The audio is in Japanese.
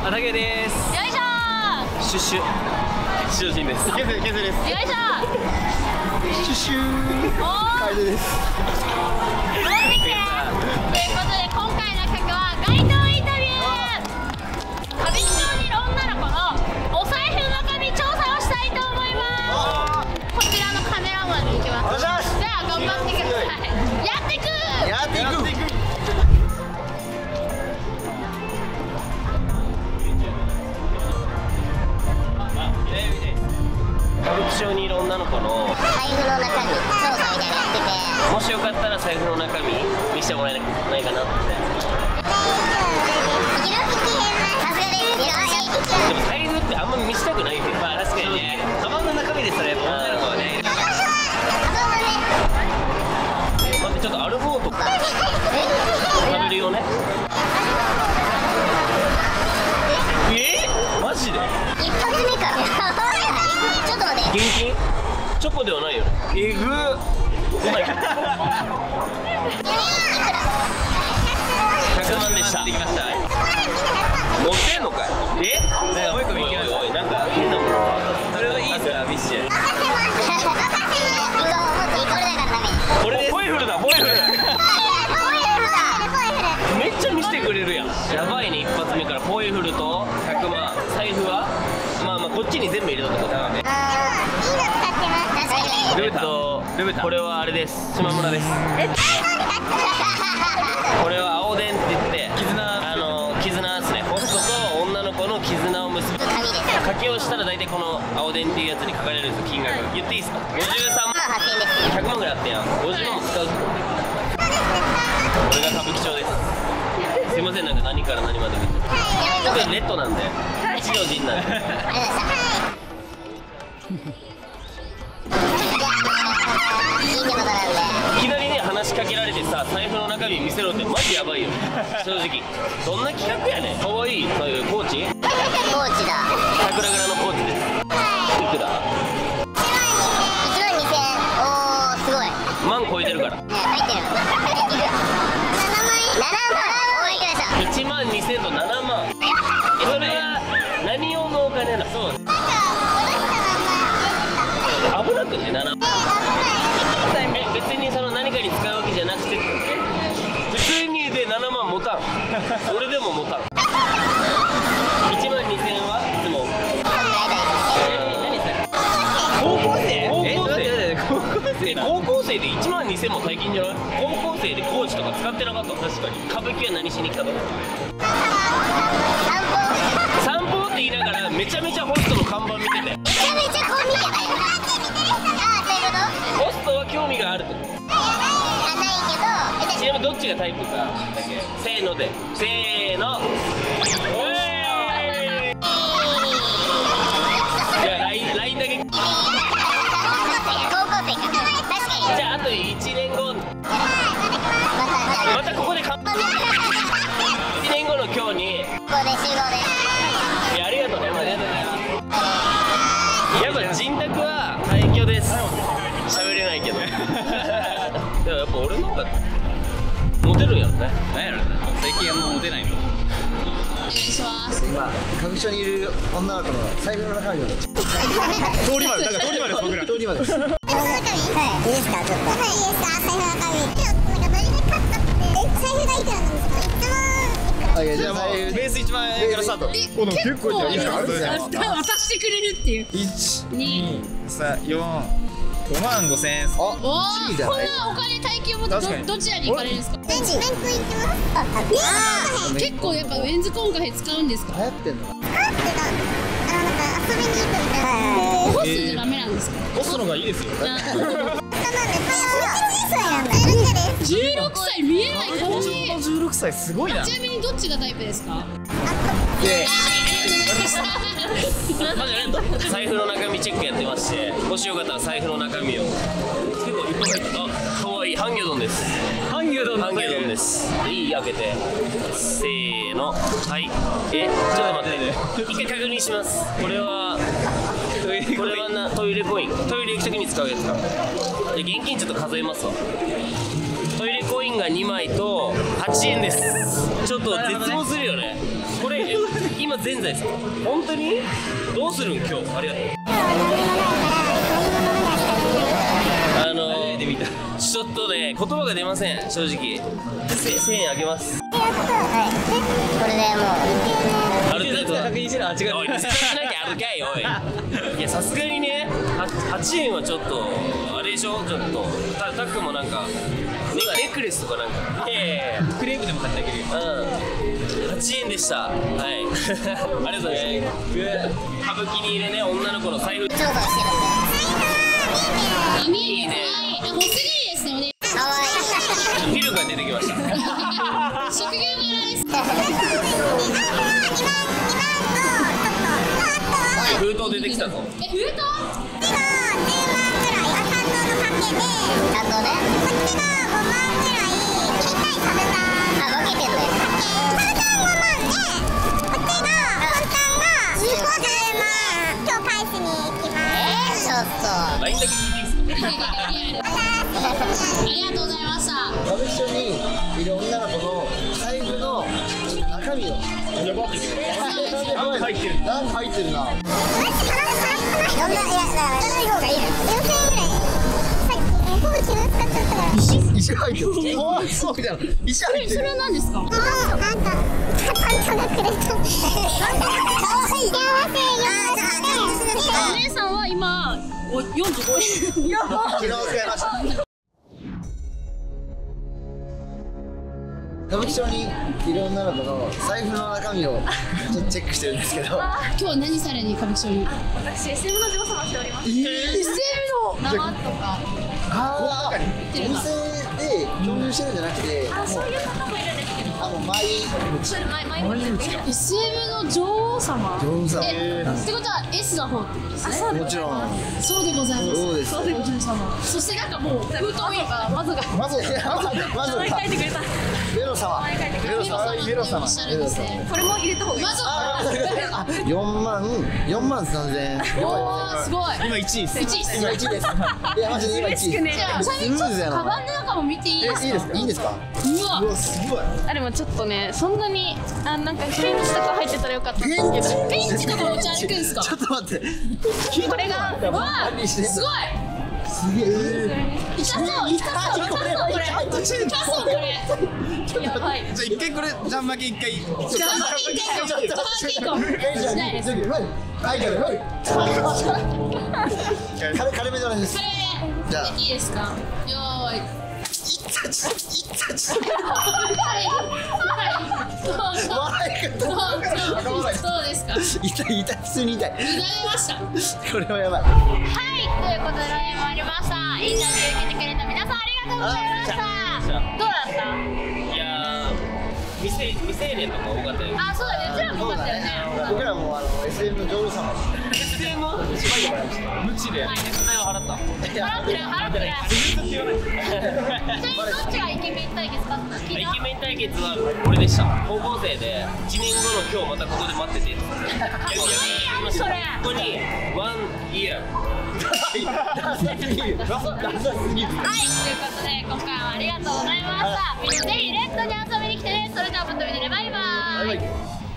あたけです。よいしょ。シュッシュシュウジンです。ケズケズです。よいしょ。シュッシュカエデです。戻ってきてということで、今回の企画は街頭インタビュー。歌舞伎町にいる女の子のお財布の中身調査をしたいと思います。こちらのカメラマンに行きます。じゃあ頑張ってください。やっていく一緒にいる女の子の財布の中身調査みたいなやってて、もしよかったら財布の中身見せてもらえないかなって。でも財布ってあんま見せたくないけど、まあ確かにね、カバンの中身でそれやっぱ女の子はね。待って、ちょっとアルフォート食べるよね。マジで一発目からちょっと待って。現金？チョコではないよね。えぐー。100万でした。持ってんのかい。え？おいおい、なんか変なものが。それはいいっすか、ミッシェ。これホイフルだ、ホイフル。めっちゃ見せてくれるやん。やばいね、一発目からホイフルと100万。財布は？まあこっちに全部入れたってことだね。これはあれです、島村です。これは青電って言って、絆ですね。ホストと女の子の絆を結ぶ賭けをしたら大体この青電っていうやつに書かれるんですよ、金額。言っていいですか？53万8,000円です。100万ぐらいあってやん。50万も使う。これが歌舞伎町です。すいません、なんか何から何まで見て特にネットなんで一応陣なんでいきなりね、話しかけられてさ、財布の中身見せろってマジやばいよ正直。どんな企画やねん。かわいい。そういうコーチ、コーチだ。桜倉のコーチです。いくら？1万2,000。おー、すごい。万超えてるから。入ってる。7万。1万2,000と7万。それは何用のお金なの？そう、危なくね、7万。別にその何かに使うわけじゃなくて、普通にで7万持たん。俺でも持たん。1万2,000円はいつも高校生で1万2,000も最近じゃない？高校生でコーチとか使ってなかった。確かに。歌舞伎は何しに来たの？散歩って言いながらめちゃめちゃホストの看板見てて、めちゃめちゃこう見てたよ。ホストは興味があると。ないけど。ちなみにどっちがタイプかだけ。せーので。せーの。じゃあラインだけ。高校生か。確かに。じゃああと1年後。またここで乾杯。1年後の今日に。ここで集合です。いや、ありがとうね。ありがとうございます。やっぱ人宅は最強です。喋れないけどでもやっぱ俺の方がモテるんやろね。何やろね、最近あんまモテないの。お願いします。今歌舞伎町にいる女の子の財布の中身を通りまで、だから通りまで、僕ら通りまでです。財布の中身いいですか？ちょっとはい、いいですか？財布の中身ちょっとなんか何で買ったって。財布がいくらなんですか？じゃあベース1万円からスタート。結構いいな。渡してくれるっていう。1、2、3、4、5万5,000円。あ、こんなお金大金を持って、どちらに行かれるんですか？結構やっぱメンズコンカフェ使うんですか？流行ってんの？流行ってた。なんか遊びに行くみたいな。干すのダメなんですか？干すのがいいですよ。16歳見えない感じ。16歳すごいな。ちなみにどっちがタイプですか？財布の中身チェックやってまして、もしよかったら財布の中身を。結構いっぱい入ってた。かわいい。半魚丼です。半魚丼です。いい、開けて。せーの。はい。ちょっと待って、一回確認します。これはな、トイレコイン。トイレ行く時に使うやつか。現金ちょっと数えますわ。トイレコインが2枚と8円です。ちょっと絶望するよね。これ今全財産。本当に？どうするん今日？ありがとう。ちょっとね、言葉が出ません正直。1000円あげます。これでもう。ある程度確認しろ。あ、違う。おい、見せなきゃあるかいおい。いやさすがにね、8円はちょっとあれでしょ、ちょっとタックもなんか。ネックレスとかなんかクレープでも買ってあげるよ。8円でした。はい、ありがとうございます。歌舞伎に入れね、女の子の財布調査してるんで。いいね、欲しいですよね。かわいいミルが出てきました。職業柄封筒出てきたぞ。封筒で、あとね、こっちが5万くらい入れたい食べた。あ、分けてんだよ。サルタン5万で、こっちが、本タンが15万。今日パイスに行きます。ちょっと。ラインだけ聞いていいですか？ありがとうございました。食べ一緒にいる女の子の財布の中身を。やばい。何入ってる？何入ってるな。マジ頼む。いろんな、いや、頼む方がいいな。石入ってる。そうみたいな。石入ってる。それは何ですか？なんかパンがくれた。幸せよ。お姉さんは今45円。昨日使いました。歌舞伎町にいる女の子の財布の中身をちょっとチェックしてるんですけど。今日は何されに歌舞伎町に？私 SM の女王様しております。SM の生とか。ああ、お店で共有してるんじゃなくて、そういう方もいるんですけど、SM の女王様。女王様。ってことは S の方ってことですね。もちろん。そうでございます。そうでございます。そしてなんかもう封筒にまずが書いてくれた。メロ様。メロ様。これも入れた方がいい。4万3000円。すごい。今1位です。今1位です。いやマジで今1位。カバンの中も見ていいですか？いいですか？うわ、すごい。あ、でもちょっとね、そんなになんかペンチとか入ってたらよかったんですけど。ペンチとか持ち歩くんですか？ちょっと待って。これがうわ、すごい。すげえ。痛そうこれ。やばい。じゃ一回これジャン負け一回。ちょっと待って。しないです。軽めじゃないです。いいですか？よーい。痛い。これはやばい。はい、ということで来年もありました。インタビュー受けてくれた皆さんありがとうございました。どうだった？いや未成年とか多かったよ。あ、そうだね。うちらも多かったよね。僕らもSM の女王様。SM の無知で。払ってない。どっちがイケメン対決だった？イケメン対決は俺でした。高校生で1年後の今日またここで待ってて。それ。ここに1イヤー。ダサすぎる。はい、ということで今回はありがとうございました。みんなぜひレッドに遊びに来てね。それではまた見てね。バイバーイ。